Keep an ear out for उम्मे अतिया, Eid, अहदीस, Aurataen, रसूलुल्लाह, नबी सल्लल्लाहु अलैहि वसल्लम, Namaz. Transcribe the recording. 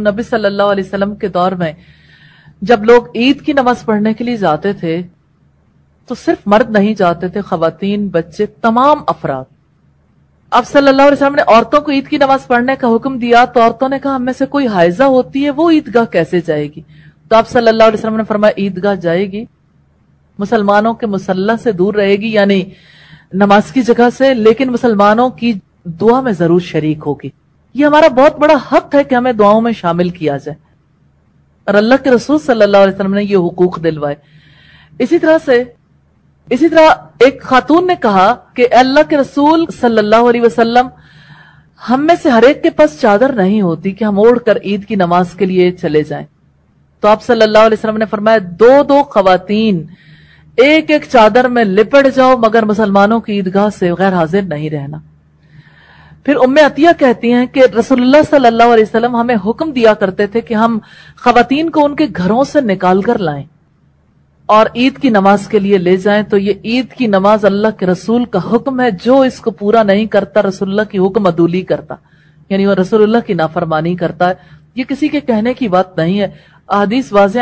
नबी सल्लल्लाहु अलैहि वसल्लम के दौर में जब लोग ईद की नमाज पढ़ने के लिए जाते थे तो सिर्फ मर्द नहीं जाते थे, खवातीन, बच्चे, तमाम अफराद। अब सल्लल्लाहु अलैहि वसल्लम ने औरतों को ईद की नमाज पढ़ने का हुक्म दिया तो औरतों ने कहा, हम में से कोई हाइजा होती है, वो ईदगाह कैसे जाएगी? तो आप सल्लल्लाहु अलैहि वसल्लम ने फरमाया, ईदगाह जाएगी, मुसलमानों के मुसल्ला से दूर रहेगी, यानी नमाज की जगह से, लेकिन मुसलमानों की दुआ में जरूर शरीक होगी। ये हमारा बहुत बड़ा हक है कि हमें दुआओं में शामिल किया जाए, और अल्लाह के रसूल सल्लल्लाहु अलैहि वसल्लम ने ये हुकूक दिलवाए। इसी तरह एक खातून ने कहा कि अल्लाह के रसूल सल्लल्लाहु अलैहि वसल्लम, हम में से हरेक के पास चादर नहीं होती कि हम ओढ़कर ईद की नमाज के लिए चले जाएं। तो आप सल्लल्लाहु अलैहि वसल्लम ने फरमाया, दो दो खवातीन एक एक चादर में लिपट जाओ, मगर मुसलमानों की ईदगाह से गैर हाजिर नहीं रहना। फिर उम्मे अतिया कहती हैं कि रसूलुल्लाह सल्लल्लाहु अलैहि वसल्लम हमें हुक्म दिया करते थे कि हम खवातीन को उनके घरों से निकाल कर लाएं और ईद की नमाज के लिए ले जाएं। तो ये ईद की नमाज अल्लाह के रसूल का हुक्म है, जो इसको पूरा नहीं करता रसूलुल्लाह की हुक्म अदूली करता, यानी वो रसूलुल्लाह की नाफरमानी करता है। ये किसी के कहने की बात नहीं है, अहदीस वाज़ेह